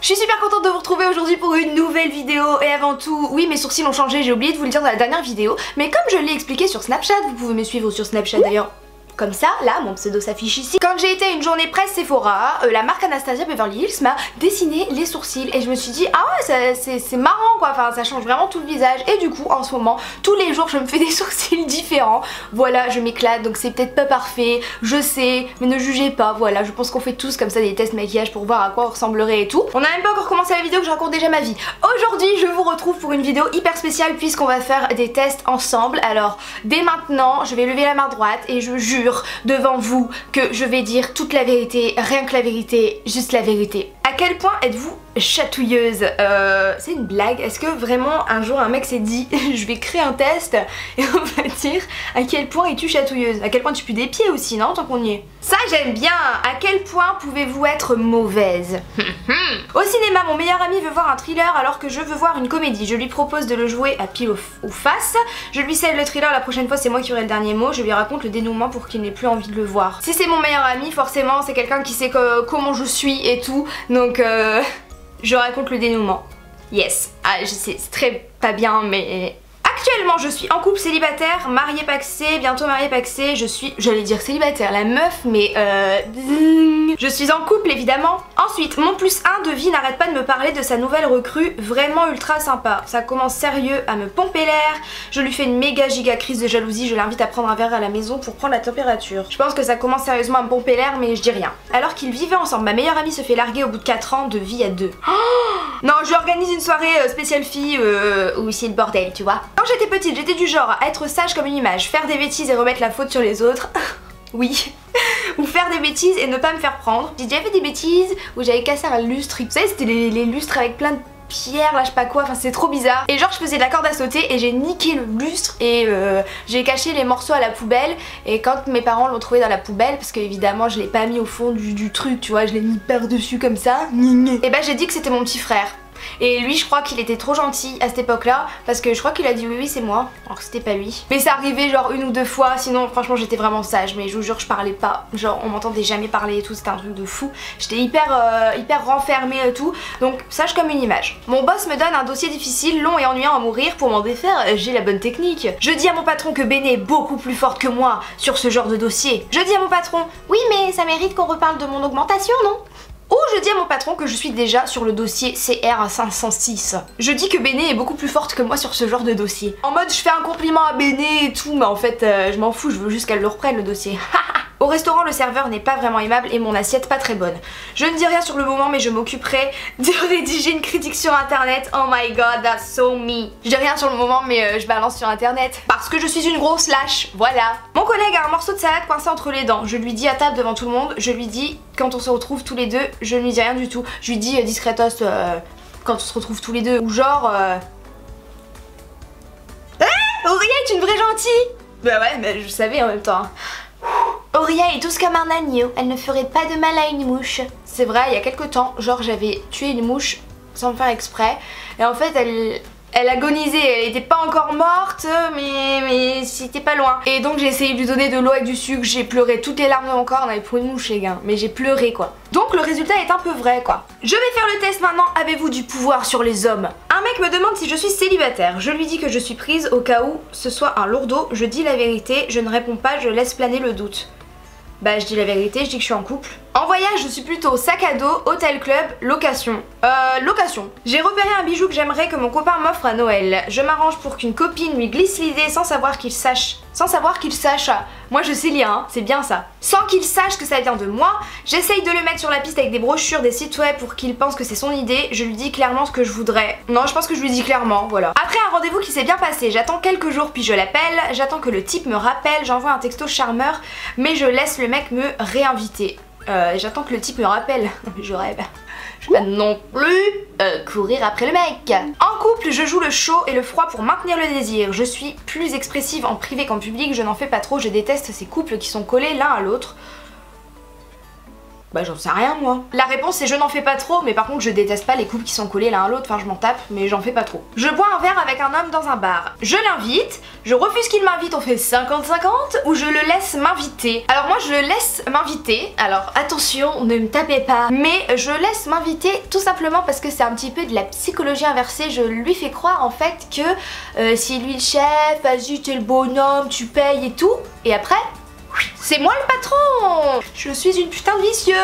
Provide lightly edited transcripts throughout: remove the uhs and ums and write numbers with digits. Je suis super contente de vous retrouver aujourd'hui pour une nouvelle vidéo. Et avant tout, oui, mes sourcils ont changé, j'ai oublié de vous le dire dans la dernière vidéo, mais comme je l'ai expliqué sur Snapchat, vous pouvez me suivre sur Snapchat d'ailleurs. Comme ça, là, mon pseudo s'affiche ici. Quand j'ai été à une journée presse Sephora, la marque Anastasia Beverly Hills m'a dessiné les sourcils et je me suis dit, ah ouais, c'est marrant quoi, enfin ça change vraiment tout le visage. Et du coup, en ce moment, tous les jours, je me fais des sourcils différents. Voilà, je m'éclate, donc c'est peut-être pas parfait, je sais, mais ne jugez pas, voilà. Je pense qu'on fait tous comme ça des tests maquillage pour voir à quoi on ressemblerait et tout. On n'a même pas encore commencé la vidéo que je raconte déjà ma vie. Aujourd'hui, je vous retrouve pour une vidéo hyper spéciale puisqu'on va faire des tests ensemble. Alors, dès maintenant, je vais lever la main droite et je jure devant vous que je vais dire toute la vérité, rien que la vérité, juste la vérité. À quel point êtes-vous chatouilleuse? C'est une blague. Est-ce que vraiment un jour un mec s'est dit je vais créer un test et on va dire à quel point es-tu chatouilleuse? À quel point tu pues des pieds aussi, non? Tant qu'on y est. Ça j'aime bien. À quel point pouvez-vous être mauvaise? Au cinéma, mon meilleur ami veut voir un thriller alors que je veux voir une comédie. Je lui propose de le jouer à pile ou face. Je lui cède le thriller, la prochaine fois c'est moi qui aurai le dernier mot. Je lui raconte le dénouement pour qu'il n'ait plus envie de le voir. Si c'est mon meilleur ami, forcément c'est quelqu'un qui sait comment je suis et tout. Donc je raconte le dénouement. Yes. Ah, je sais, c'est très pas bien, mais... Actuellement, je suis en couple, célibataire, mariée paxée, bientôt mariée paxée. Je suis, j'allais dire célibataire, la meuf, mais je suis en couple, évidemment. Ensuite, mon +1 de vie n'arrête pas de me parler de sa nouvelle recrue, vraiment ultra sympa. Ça commence sérieux à me pomper l'air. Je lui fais une méga giga crise de jalousie, je l'invite à prendre un verre à la maison pour prendre la température. Je pense que ça commence sérieusement à me pomper l'air, mais je dis rien. Alors qu'ils vivaient ensemble, ma meilleure amie se fait larguer au bout de 4 ans de vie à 2. Oh non, je lui organise une soirée spéciale fille où c'est le bordel, tu vois. Quand j'étais petite, j'étais du genre à être sage comme une image, faire des bêtises et remettre la faute sur les autres. Oui. Ou faire des bêtises et ne pas me faire prendre. J'ai déjà fait des bêtises où j'avais cassé un lustre. Vous savez, c'était les lustres avec plein de pierres, là je sais pas quoi, enfin c'est trop bizarre. Et genre je faisais de la corde à sauter et j'ai niqué le lustre et j'ai caché les morceaux à la poubelle. Et quand mes parents l'ont trouvé dans la poubelle, parce que évidemment je l'ai pas mis au fond du truc, tu vois, je l'ai mis par dessus comme ça, et bah j'ai dit que c'était mon petit frère. Et lui je crois qu'il était trop gentil à cette époque là, parce que je crois qu'il a dit oui c'est moi, alors que c'était pas lui. Mais ça arrivait genre une ou deux fois, sinon franchement j'étais vraiment sage, mais je vous jure je parlais pas. Genre on m'entendait jamais parler et tout, c'était un truc de fou. J'étais hyper renfermée et tout, donc sage comme une image. Mon boss me donne un dossier difficile, long et ennuyant à mourir. Pour m'en défaire, j'ai la bonne technique. Je dis à mon patron que Béné est beaucoup plus forte que moi sur ce genre de dossier. Je dis à mon patron, oui mais ça mérite qu'on reparle de mon augmentation, non? Ou je dis à mon patron que je suis déjà sur le dossier CR506. Je dis que Béné est beaucoup plus forte que moi sur ce genre de dossier. En mode je fais un compliment à Béné et tout, mais en fait je m'en fous, je veux juste qu'elle le reprenne le dossier. Au restaurant, le serveur n'est pas vraiment aimable et mon assiette pas très bonne. Je ne dis rien sur le moment, mais je m'occuperai de rédiger une critique sur internet. Oh my god, that's so me. Je dis rien sur le moment, mais je balance sur internet. Parce que je suis une grosse lâche, voilà. Mon collègue a un morceau de salade coincé entre les dents. Je lui dis à table devant tout le monde, je lui dis quand on se retrouve tous les deux, je ne lui dis rien du tout. Je lui dis discretos quand on se retrouve tous les deux. Ou genre... Ah, Horia est une vraie gentille. Bah ouais, mais je savais en même temps. Horia est douce comme un agneau, elle ne ferait pas de mal à une mouche. C'est vrai, il y a quelques temps, genre j'avais tué une mouche sans le faire exprès. Et en fait elle agonisait, elle était pas encore morte, mais c'était pas loin. Et donc j'ai essayé de lui donner de l'eau et du sucre, j'ai pleuré toutes les larmes de mon corps, on avait pour une mouche les gars, mais j'ai pleuré quoi. Donc le résultat est un peu vrai quoi. Je vais faire le test maintenant, avez-vous du pouvoir sur les hommes? Un mec me demande si je suis célibataire, je lui dis que je suis prise au cas où ce soit un lourdeau, je dis la vérité, je ne réponds pas, je laisse planer le doute. Bah je dis la vérité, je dis que je suis en couple. En voyage je suis plutôt sac à dos, hôtel club, location. Location. J'ai repéré un bijou que j'aimerais que mon copain m'offre à Noël. Je m'arrange pour qu'une copine lui glisse l'idée sans savoir qu'il sache. Sans savoir qu'il sache. Moi je sais lire, hein, c'est bien ça. Sans qu'il sache que ça vient de moi, j'essaye de le mettre sur la piste avec des brochures, des sites web pour qu'il pense que c'est son idée. Je lui dis clairement ce que je voudrais. Non, je pense que je lui dis clairement, voilà. Après un rendez-vous qui s'est bien passé, j'attends quelques jours puis je l'appelle. J'attends que le type me rappelle, j'envoie un texto charmeur, mais je laisse le mec me réinviter. J'attends que le type me rappelle. Je rêve. Je vais pas non plus courir après le mec. En couple, je joue le chaud et le froid pour maintenir le désir. Je suis plus expressive en privé qu'en public, je n'en fais pas trop, je déteste ces couples qui sont collés l'un à l'autre. Bah j'en sais rien moi. La réponse c'est je n'en fais pas trop, mais par contre je déteste pas les couples qui sont collés l'un à l'autre, enfin je m'en tape, mais j'en fais pas trop. Je bois un verre avec un homme dans un bar. Je l'invite, je refuse qu'il m'invite, on fait 50-50, ou je le laisse m'inviter. Alors moi je laisse m'inviter, alors attention, ne me tapez pas, mais je laisse m'inviter tout simplement parce que c'est un petit peu de la psychologie inversée, je lui fais croire en fait que c'est lui le chef, vas-y t'es le bonhomme, tu payes et tout, et après... C'est moi le patron! Je suis une putain de vicieuse!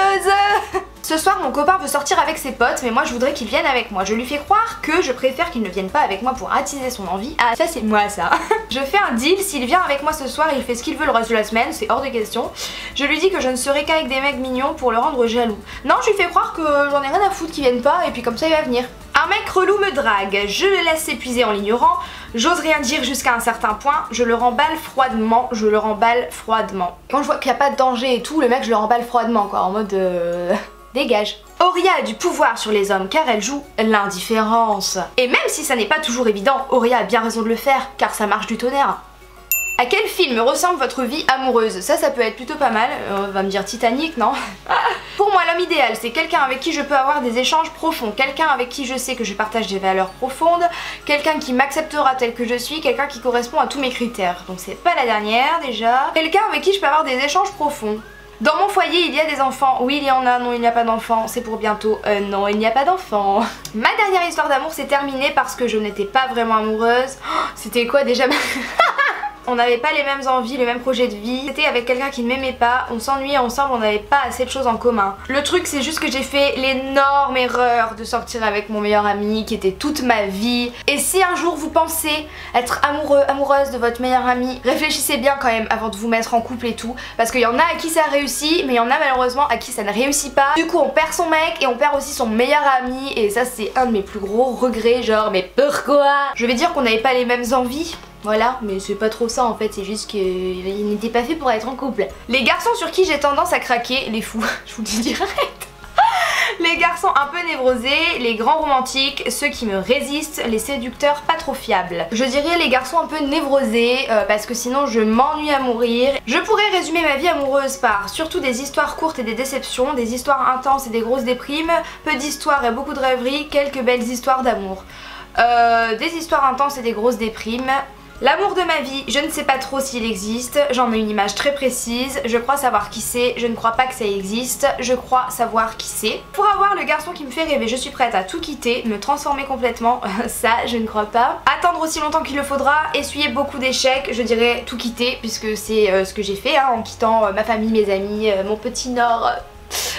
Ce soir mon copain veut sortir avec ses potes, mais moi je voudrais qu'il vienne avec moi. Je lui fais croire que je préfère qu'il ne vienne pas avec moi pour attiser son envie. Ah ça c'est moi ça. Je fais un deal, s'il vient avec moi ce soir il fait ce qu'il veut le reste de la semaine, c'est hors de question. Je lui dis que je ne serai qu'avec des mecs mignons pour le rendre jaloux. Non, je lui fais croire que j'en ai rien à foutre qu'il vienne pas et puis comme ça il va venir. Un mec relou me drague, je le laisse s'épuiser en l'ignorant, j'ose rien dire jusqu'à un certain point, je le remballe froidement, je le remballe froidement. Quand je vois qu'il n'y a pas de danger et tout, le mec je le remballe froidement quoi, en mode dégage. Horia a du pouvoir sur les hommes car elle joue l'indifférence. Et même si ça n'est pas toujours évident, Horia a bien raison de le faire car ça marche du tonnerre. À quel film ressemble votre vie amoureuse? Ça peut être plutôt pas mal, on va me dire Titanic, non? Pour moi l'homme idéal c'est quelqu'un avec qui je peux avoir des échanges profonds, quelqu'un avec qui je sais que je partage des valeurs profondes, quelqu'un qui m'acceptera tel que je suis, quelqu'un qui correspond à tous mes critères, donc c'est pas la dernière déjà, quelqu'un avec qui je peux avoir des échanges profonds. Dans mon foyer il y a des enfants, oui il y en a, non il n'y a pas d'enfants, c'est pour bientôt, non il n'y a pas d'enfants. Ma dernière histoire d'amour s'est terminée parce que je n'étais pas vraiment amoureuse, oh, c'était quoi déjà? On n'avait pas les mêmes envies, les mêmes projets de vie. C'était avec quelqu'un qui ne m'aimait pas, on s'ennuyait ensemble, on n'avait pas assez de choses en commun. Le truc c'est juste que j'ai fait l'énorme erreur de sortir avec mon meilleur ami qui était toute ma vie. Et si un jour vous pensez être amoureux, amoureuse de votre meilleur ami, réfléchissez bien quand même avant de vous mettre en couple et tout. Parce qu'il y en a à qui ça réussit, mais il y en a malheureusement à qui ça ne réussit pas. Du coup on perd son mec et on perd aussi son meilleur ami. Et ça c'est un de mes plus gros regrets, genre mais pourquoi? Je vais dire qu'on n'avait pas les mêmes envies. Voilà, mais c'est pas trop ça en fait, c'est juste qu'ils n'étaient pas faits pour être en couple. Les garçons sur qui j'ai tendance à craquer, les fous, je vous le dis direct. Les garçons un peu névrosés, les grands romantiques, ceux qui me résistent, les séducteurs pas trop fiables. Je dirais les garçons un peu névrosés parce que sinon je m'ennuie à mourir. Je pourrais résumer ma vie amoureuse par surtout des histoires courtes et des déceptions, des histoires intenses et des grosses déprimes, peu d'histoires et beaucoup de rêveries, quelques belles histoires d'amour. Des histoires intenses et des grosses déprimes... L'amour de ma vie, je ne sais pas trop s'il existe, j'en ai une image très précise, je crois savoir qui c'est, je ne crois pas que ça existe, je crois savoir qui c'est. Pour avoir le garçon qui me fait rêver, je suis prête à tout quitter, me transformer complètement, ça je ne crois pas. Attendre aussi longtemps qu'il le faudra, essuyer beaucoup d'échecs, je dirais tout quitter puisque c'est ce que j'ai fait hein, en quittant ma famille, mes amis, mon petit nord...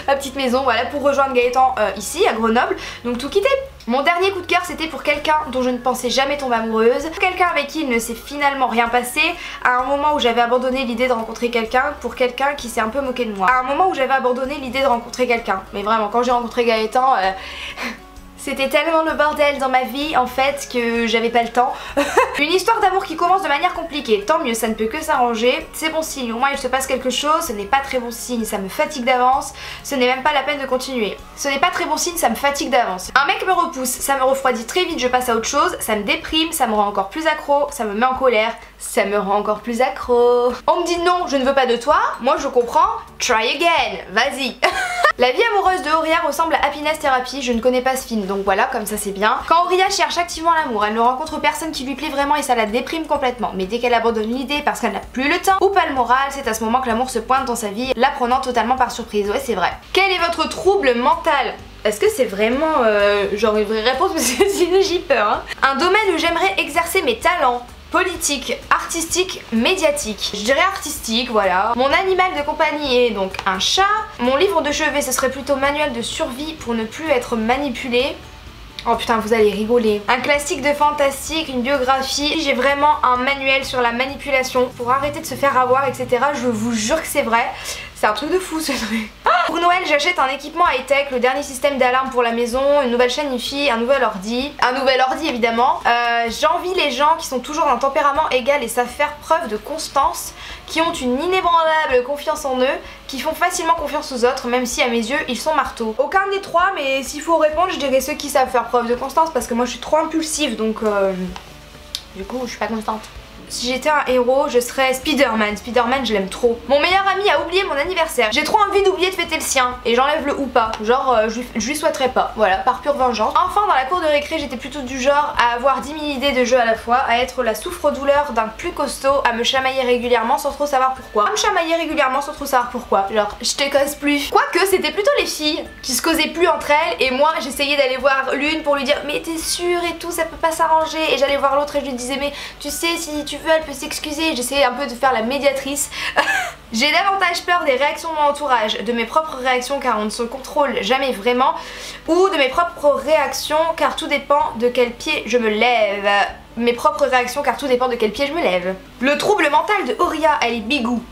ma petite maison, voilà, pour rejoindre Gaëtan ici à Grenoble, donc tout quitter. Mon dernier coup de cœur c'était pour quelqu'un dont je ne pensais jamais tomber amoureuse, quelqu'un avec qui il ne s'est finalement rien passé, à un moment où j'avais abandonné l'idée de rencontrer quelqu'un, pour quelqu'un qui s'est un peu moqué de moi, à un moment où j'avais abandonné l'idée de rencontrer quelqu'un, mais vraiment quand j'ai rencontré Gaëtan... C'était tellement le bordel dans ma vie en fait que j'avais pas le temps. Une histoire d'amour qui commence de manière compliquée, tant mieux, ça ne peut que s'arranger. C'est bon signe, au moins il se passe quelque chose, ce n'est pas très bon signe, ça me fatigue d'avance, ce n'est même pas la peine de continuer. Ce n'est pas très bon signe, ça me fatigue d'avance. Un mec me repousse, ça me refroidit très vite, je passe à autre chose, ça me déprime, ça me rend encore plus accro, ça me met en colère, ça me rend encore plus accro. On me dit non, je ne veux pas de toi, moi je comprends, try again, vas-y. La vie amoureuse de Horia ressemble à Happiness Therapy, je ne connais pas ce film, donc voilà, comme ça c'est bien. Quand Horia cherche activement l'amour, elle ne rencontre personne qui lui plaît vraiment et ça la déprime complètement. Mais dès qu'elle abandonne l'idée parce qu'elle n'a plus le temps ou pas le moral, c'est à ce moment que l'amour se pointe dans sa vie, la prenant totalement par surprise, ouais c'est vrai. Quel est votre trouble mental ? Est-ce que c'est vraiment genre une vraie réponse parce que sinon j'y peur hein. Un domaine où j'aimerais exercer mes talents. Politique, artistique, médiatique. Je dirais artistique, voilà. Mon animal de compagnie est donc un chat. Mon livre de chevet, ce serait plutôt manuel de survie pour ne plus être manipulé. Oh putain, vous allez rigoler. Un classique de fantastique, une biographie. J'ai vraiment un manuel sur la manipulation pour arrêter de se faire avoir, etc. Je vous jure que c'est vrai. C'est un truc de fou ce truc. Pour Noël j'achète un équipement high-tech, le dernier système d'alarme pour la maison, une nouvelle chaîne Hi-Fi, un nouvel ordi évidemment. J'envie les gens qui sont toujours d'un tempérament égal et savent faire preuve de constance, qui ont une inébranlable confiance en eux, qui font facilement confiance aux autres même si à mes yeux ils sont marteaux. Aucun des trois, mais s'il faut répondre je dirais ceux qui savent faire preuve de constance parce que moi je suis trop impulsive donc du coup je suis pas constante. si j'étais un héros, je serais Spider-Man. Spider-Man, je l'aime trop. Mon meilleur ami a oublié mon anniversaire. J'ai trop envie d'oublier de fêter le sien. Et j'enlève le ou pas. Genre, je lui souhaiterais pas. Voilà, par pure vengeance. Enfin, dans la cour de récré, j'étais plutôt du genre à avoir 10 000 idées de jeux à la fois, à être la souffre-douleur d'un plus costaud, à me chamailler régulièrement sans trop savoir pourquoi. Genre, je te cause plus. Quoique, c'était plutôt les filles qui se causaient plus entre elles. Et moi, j'essayais d'aller voir l'une pour lui dire, mais t'es sûre et tout, ça peut pas s'arranger. Et j'allais voir l'autre et je lui disais, mais tu sais, si tu veux, elle peut s'excuser. J'essayais un peu de faire la médiatrice. J'ai davantage peur des réactions de mon entourage, de mes propres réactions car on ne se contrôle jamais vraiment, ou de mes propres réactions car tout dépend de quel pied je me lève. Le trouble mental de Horia, elle est bigou.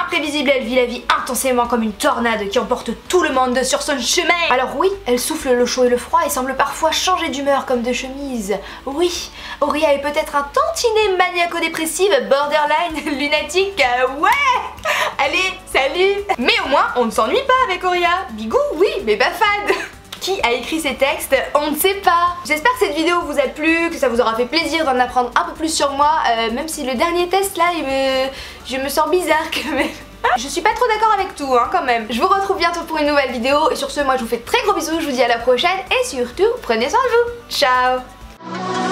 Imprévisible, elle vit la vie intensément comme une tornade qui emporte tout le monde sur son chemin. Alors oui, elle souffle le chaud et le froid et semble parfois changer d'humeur comme de chemise. Oui, Horia est peut-être un tantinet maniaco-dépressive, borderline, lunatique, ouais. Allez, salut. Mais au moins, on ne s'ennuie pas avec Horia. Bigou, oui, mais pas fade. Qui a écrit ces textes? On ne sait pas. J'espère que cette vidéo vous a plu, que ça vous aura fait plaisir d'en apprendre un peu plus sur moi, même si le dernier test là, je me sens bizarre quand même. Je suis pas trop d'accord avec tout hein, quand même. Je vous retrouve bientôt pour une nouvelle vidéo et sur ce, moi je vous fais de très gros bisous, je vous dis à la prochaine et surtout, prenez soin de vous. Ciao.